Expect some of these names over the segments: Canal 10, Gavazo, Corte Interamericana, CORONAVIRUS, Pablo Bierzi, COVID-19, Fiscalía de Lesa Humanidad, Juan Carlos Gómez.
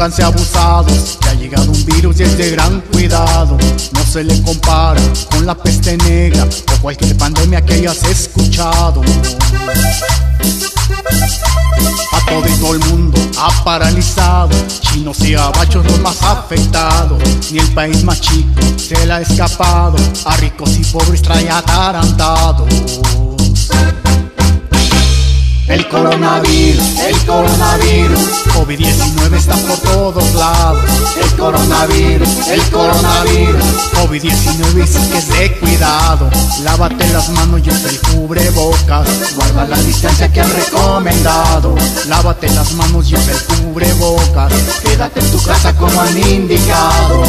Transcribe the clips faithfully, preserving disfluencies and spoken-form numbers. pónganse abusados, que ha llegado un virus y es de gran cuidado. No se le compara con la peste negra o cualquier pandemia que hayas escuchado. A todo el mundo ha paralizado, chinos y abachos los más afectados. Ni el país más chico se le ha escapado, a ricos y pobres trae atarantados. El coronavirus, el coronavirus, COVID diecinueve está por todos lados. El coronavirus, el coronavirus, COVID diecinueve sí que es de cuidado. Lávate las manos y usa el cubrebocas, guarda la distancia que han recomendado. Lávate las manos y usa el cubrebocas, quédate en tu casa como han indicado.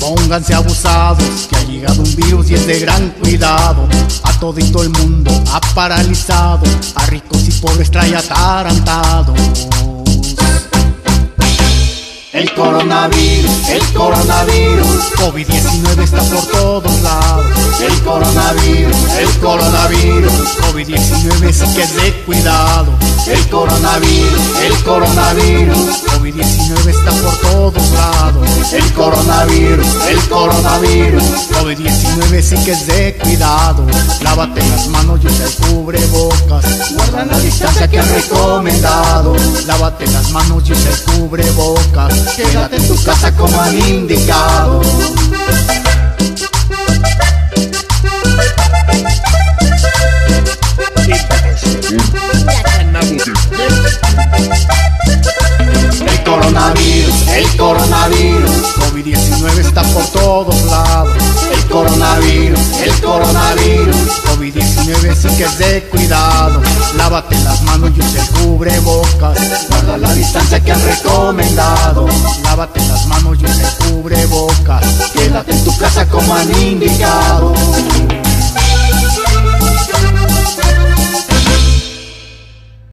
Pónganse abusados, que ha llegado un virus y es de gran cuidado. A todito el mundo ha paralizado, a ricos y pobres trae atarantados. El coronavirus, el coronavirus, COVID diecinueve está por todos lados. El coronavirus, el coronavirus, COVID diecinueve sí que es de cuidado. El coronavirus, el coronavirus, COVID diecinueve está por todos lados. El coronavirus, el coronavirus, COVID diecinueve sí que es de cuidado. Lávate las manos y usa el cubrebocas, guarda la distancia que han recomendado. Lávate las manos y usa el cubrebocas, quédate en tu casa como han indicado. El coronavirus, el coronavirus, COVID diecinueve está por todos lados. El coronavirus, el coronavirus, COVID diecinueve sí que es de cuidado. Lávate las manos y usa el cubrebocas, guarda la distancia que han recomendado. Lávate las manos y usa el cubrebocas, quédate en tu casa como han indicado.